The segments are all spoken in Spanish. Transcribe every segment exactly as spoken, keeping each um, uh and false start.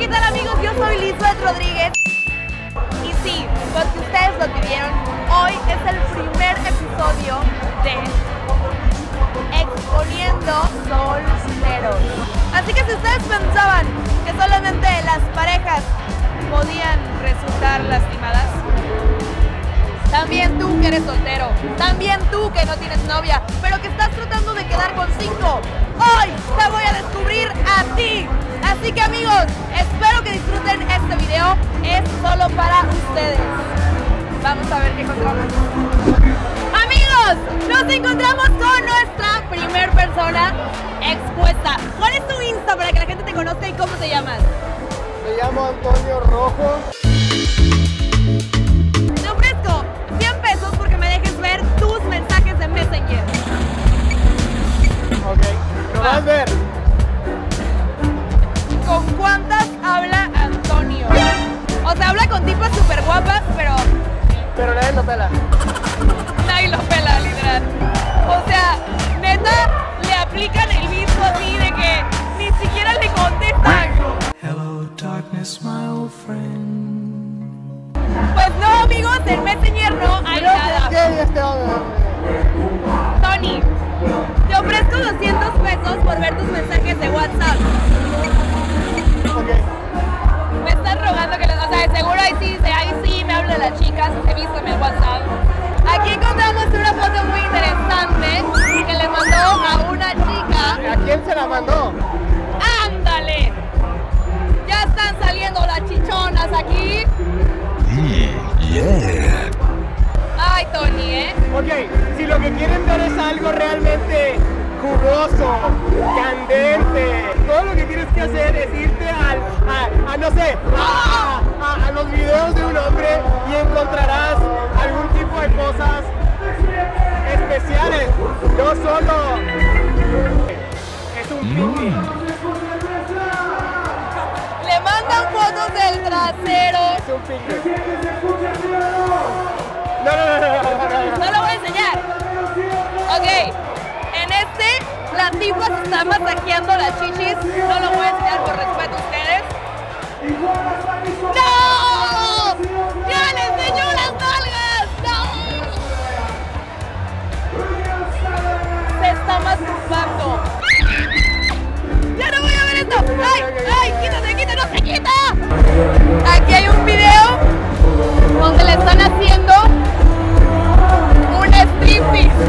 Hola, ¿qué tal amigos? Yo soy Lizbeth Rodríguez. Y sí, porque ustedes lo pidieron, hoy es el primer episodio de Exponiendo Solteros. Así que si ustedes pensaban que solamente las parejas podían resultar lastimadas, también tú que eres soltero, también tú que no tienes novia, pero que estás tratando de quedar con cinco, hoy te voy a descubrir a ti. Así que amigos, espero que disfruten este video, es solo para ustedes. Vamos a ver qué encontramos. Amigos, nos encontramos con nuestra primer persona expuesta. ¿Cuál es tu Insta para que la gente te conozca y cómo te llamas? Me llamo Antonio Rojo. Te ofrezco cien pesos porque me dejes ver tus mensajes de Messenger. Ok, lo vas a ver. ¿Con cuántas habla Antonio? O sea, habla con tipas súper guapas, pero... Pero nadie lo pela. Nadie lo pela, literal. O sea, neta, le aplican el mismo así de que ni siquiera le contestan. Hello, darkness, my old friend. Pues no, amigos, el Messenger no hay pero nada. ¿Qué este hombre? Tony, te ofrezco doscientos pesos por ver tus mensajes de WhatsApp. Me están rogando que les... O sea, de seguro ahí sí, de ahí sí me hablan las chicas, he visto en el WhatsApp. Aquí encontramos una foto muy interesante que le mandó a una chica. ¿A quién se la mandó? ¡Ándale! Ya están saliendo las chichonas aquí. Mm, yeah. Ay, Tony, ¿eh? Ok, si lo que quieren ver es algo realmente jugoso, candente, todo lo que tienes que hacer es irte al, a, a no sé, a, a, a los videos de un hombre y encontrarás algún tipo de cosas especiales, no solo es un picnic. Le mandan fotos del trasero. Es un picnic. No, no, no, no, no, no, no. No lo voy a enseñar. Ok. La tipa se está masajeando las chichis, no lo voy a enseñar por respeto a ustedes. ¡No! ¡Ya le enseñó las nalgas! ¡No! Se está masturbando. ¡Ya no voy a ver esto! ¡Ay! ¡Ay! ¡Quítate, quítate! ¡No se quita! Aquí hay un video donde le están haciendo un striptease.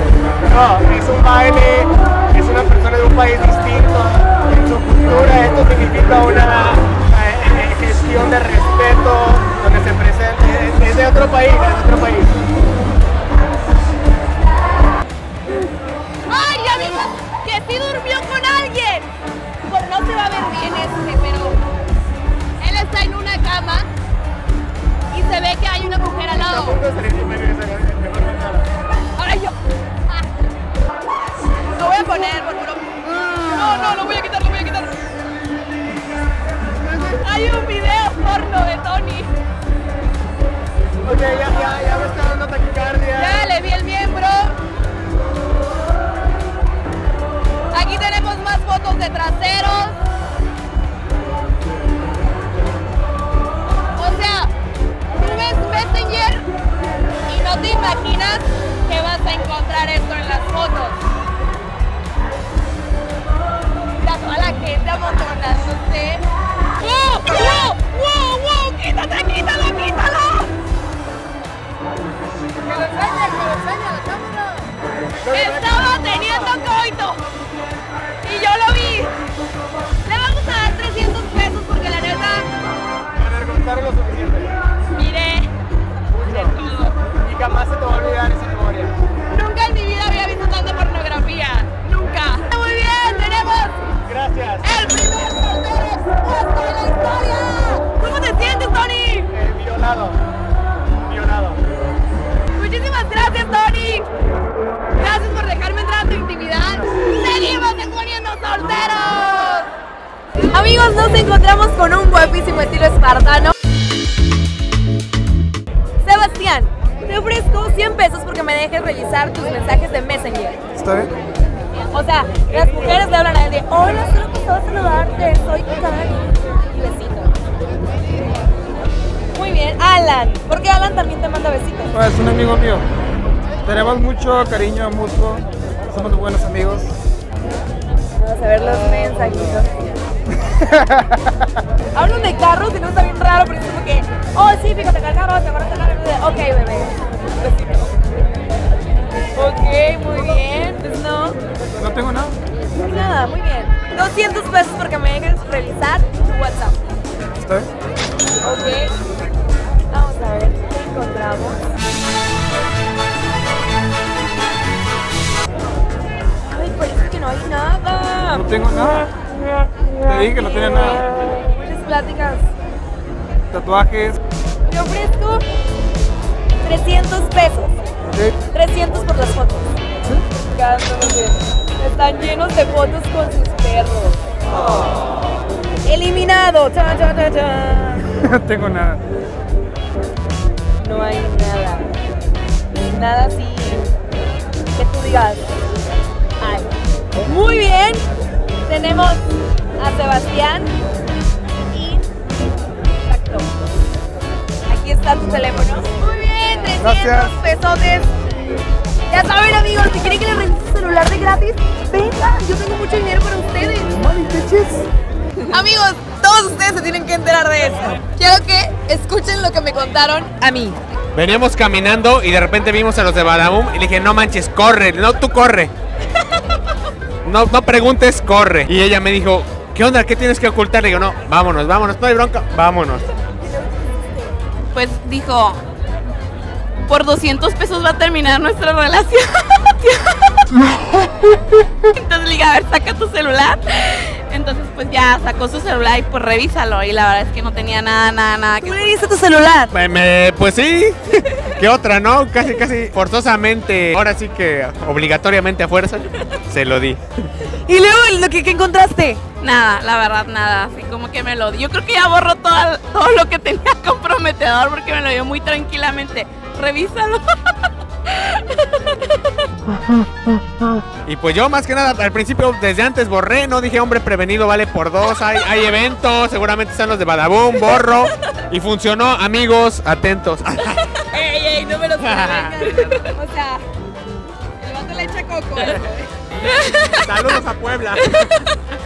No, es un baile. Es una persona de un país distinto, en su cultura esto significa una eh, gestión de respeto, donde se presenta, es, es de otro país, es de otro país. ¡Ay, ya vimos que sí durmió con alguien! Pues no se va a ver bien este, pero él está en una cama y se ve que hay una mujer al lado. Ahora yo. Lo voy a poner porque no... No, no, lo voy a quitar, lo voy a quitar. Hay un video porno de Tony. Ok, ya, ya, ya me está dando taquicardia. Ya, le vi el miembro. Aquí tenemos más fotos de traseros. O sea, tú ves Messenger y no te imaginas que vas a encontrar esto en las fotos. A la gente amontonándose. ¡Wow! ¡Wow! ¡Wow! ¡Wow! ¡Quítate! ¡Quítalo! ¡Quítalo! ¡Que lo enseñe! ¡Que lo enseñe a la cámara! ¡Estaba teniendo coito! ¡Y yo lo vi! Le vamos a dar trescientos pesos porque la neta... Para contar lo suficiente. Mire. Mucho. Y jamás se te va a olvidar esa memoria. Nunca en mi vida había visto tanta pornografía. Nunca. Muy bien, tenemos... Gracias. El primer soltero expuesto de la historia. ¿Cómo te sientes, Tony? Eh, violado. Violado. Muchísimas gracias, Tony. Gracias por dejarme entrar a tu intimidad. Seguimos exponiendo solteros. Amigos, nos encontramos con un guapísimo estilo espartano. Sebastián, te ofrezco cien pesos porque me dejes revisar tus mensajes de Messenger. ¿Está bien? O sea, las mujeres le hablan a él de hola, solo quiero saludarte, soy tu canal. Besito. Alan. ¿Por qué Alan también te manda besitos? Pues es un amigo mío. Tenemos mucho cariño mutuo. Somos buenos amigos. Vamos a ver los mensajitos. Hablan de carros y no está bien raro, pero es como que, oh sí, fíjate, el carro, te acuerdas del carro. Ok, bebé. Ok, muy bien. Pues no. No tengo nada. Nada, muy bien. doscientos pesos porque me dejes revisar tu WhatsApp. ¿Está bien? Ok. Vamos a ver qué encontramos. Ay, parece que no hay nada. No tengo nada. Te dije que no tenía nada. Muchas pláticas. Tatuajes. Te ofrezco trescientos pesos. ¿Sí? trescientos por las fotos. ¿Sí? Cándome. Están llenos de fotos con sus perros. Oh. Eliminado. Cha, cha, cha, cha. No tengo nada. No hay nada. Nada así que tú digas. Ay. Muy bien. Tenemos a Sebastián y Tacto. Aquí está tu teléfono. Muy bien. trescientos pesos. Ya saben, amigos, si quieren que les rente su celular de gratis, venga, yo tengo mucho dinero para ustedes. Amigos, todos ustedes se tienen que enterar de esto. Quiero que escuchen lo que me contaron a mí. Veníamos caminando y de repente vimos a los de Badabun y le dije, no manches, corre, no, tú corre. No, no preguntes, corre. Y ella me dijo, ¿qué onda? ¿Qué tienes que ocultar? Le digo, no, vámonos, vámonos, no hay bronca, vámonos. Pues dijo... Por doscientos pesos va a terminar nuestra relación. Entonces le dije, a ver, saca tu celular. Entonces pues ya sacó su celular y pues revísalo. Y la verdad es que no tenía nada, nada, nada. ¿Tú le diste tu celular? Me, me, pues sí. ¿Qué otra, no? Casi, casi forzosamente. Ahora sí que obligatoriamente a fuerza se lo di. ¿Y luego lo que, que encontraste? Nada, la verdad nada, así como que me lo di. Yo creo que ya borró todo, todo lo que tenía comprometedor porque me lo dio muy tranquilamente. Revísalo. Y pues yo más que nada al principio desde antes borré, no dije hombre prevenido vale por dos, hay, hay eventos, seguramente están los de Badabun, borro. Y funcionó, amigos, atentos. Ey, ey, no me lo sorprendan. O sea, el vato le echa coco. ¿Eh? Saludos a Puebla.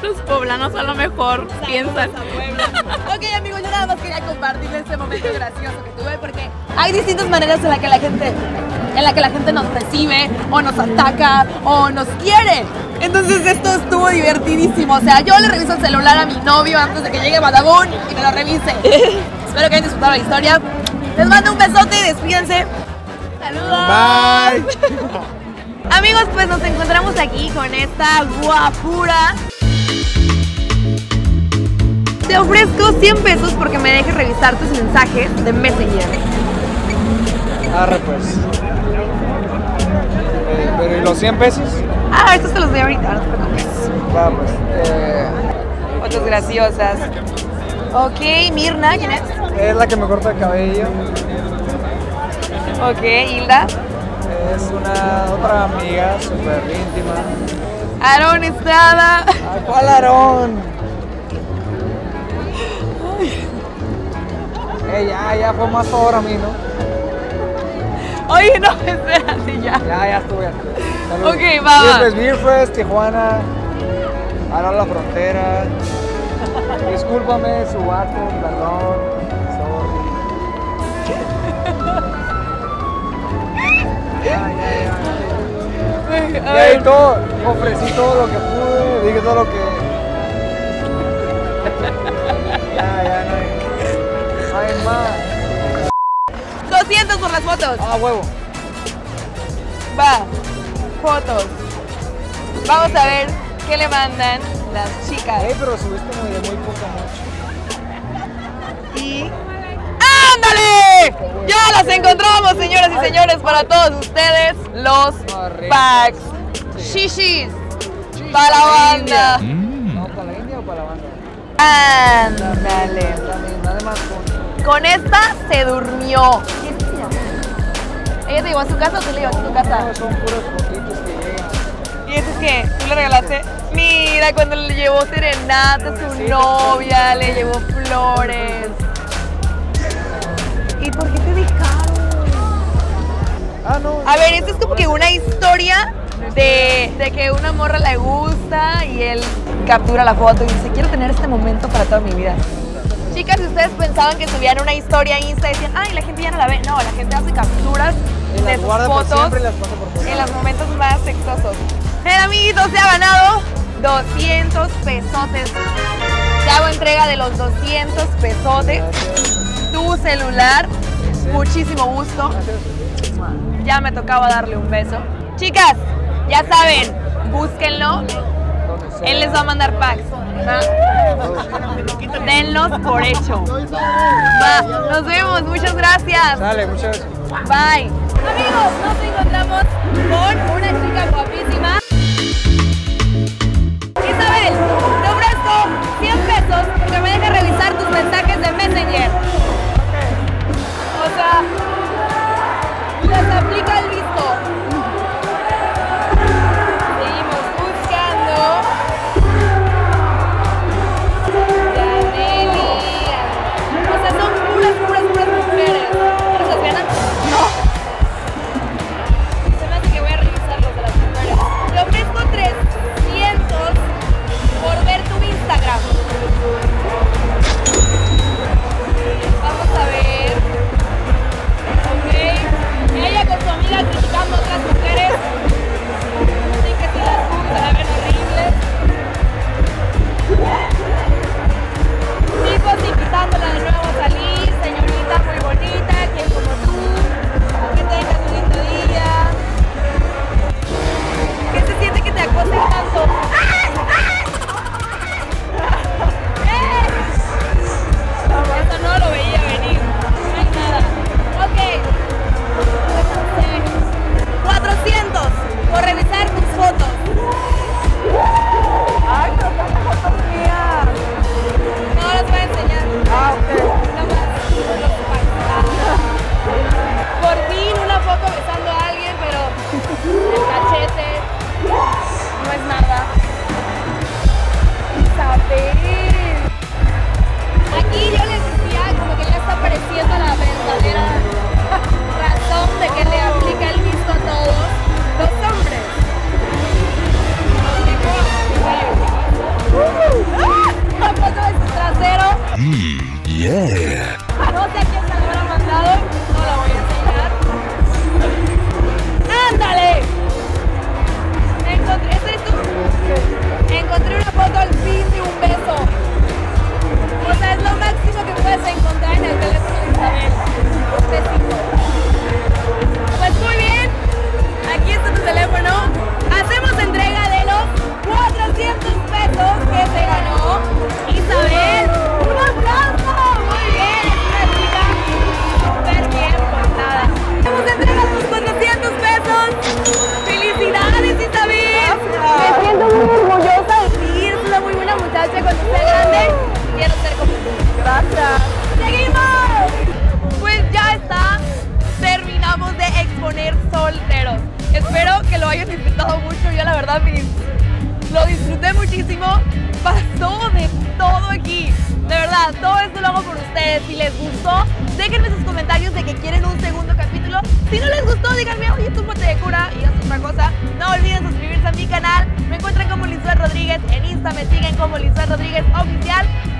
Los poblanos a lo mejor Saludos piensan. A ok, amigos, yo nada más quería compartir este momento gracioso que tuve porque hay distintas maneras en la que la gente, en la que la gente nos recibe o nos ataca o nos quiere. Entonces esto estuvo divertidísimo. O sea, yo le reviso el celular a mi novio antes de que llegue Badabun y me lo revise. Espero que hayan disfrutado la historia. Les mando un besote y despídense. Saludos. Bye. Amigos, pues nos encontramos aquí con esta guapura. Te ofrezco cien pesos porque me dejes revisar tus mensajes de Messenger. Arre pues. Eh, ¿Pero y los cien pesos? Ah, estos te los doy ahorita, no te preocupes. Vamos. Eh... Fotos graciosas. Ok, Mirna, ¿quién es? Es la que me corta el cabello. Ok, Hilda. Es una otra amiga súper íntima. Aarón Estrada. ¿Cuál Aarón? Hey, ya, ya fue más favor a mí, ¿no? Oye, no, espérate, ya. Ya, ya estuve. Saludos. Ok, va. Viernes, Viernes, Tijuana, ahora la frontera. Discúlpame, subaco, perdón. Y ahí todo, ofrecí todo lo que pude, dije todo lo que... Ya, ya, no hay más. doscientos por las fotos. Ah, huevo. Va, fotos. Vamos a ver qué le mandan las chicas. Eh, pero subiste muy de muy poca noche. Y... ¡ándale! Ya las encontramos, señoras y señores, para todos ustedes, los packs. Shishis. Para la banda. No, para la India o para la banda. Ándale. Con esta se durmió. ¿Quién se llama? ¿Ella te llevó a su casa o tú le llevas a tu casa? No, son puros fotitos que llegan. ¿Y eso es qué? ¿Tú le regalaste? Mira, cuando le llevó serenata a su novia, le llevó flores. ¿Por qué te becaron? Ah, no. A ver, esta es como que una historia de, de que una morra le gusta y él captura la foto y dice, quiero tener este momento para toda mi vida. Chicas, si ustedes pensaban que subían una historia a Insta y decían, ay, la gente ya no la ve. No, la gente hace capturas de sus fotos en los momentos más sexosos. El amiguito se ha ganado doscientos pesotes. Te hago entrega de los doscientos pesotes. Tu celular, muchísimo gusto. Ya me tocaba darle un beso. Chicas, ya saben, búsquenlo. Él les va a mandar packs. ¿No? Denlos por hecho. Va, nos vemos, muchas gracias. Dale, muchas gracias. Bye. Amigos, nos encontramos con una chica guapísima. Isabel, te ofrezco cien pesos porque me dejes revisar tus mensajes de Messenger. O sea, les aplica el visto. Pasó de todo aquí, de verdad, todo esto lo hago por ustedes. Si les gustó, déjenme sus comentarios de que quieren un segundo capítulo. Si no les gustó, díganme, oye, tú ponte de cura y haz otra cosa. No olviden suscribirse a mi canal, me encuentran como Lizbeth Rodríguez en Insta, me siguen como Lizbeth Rodríguez Oficial.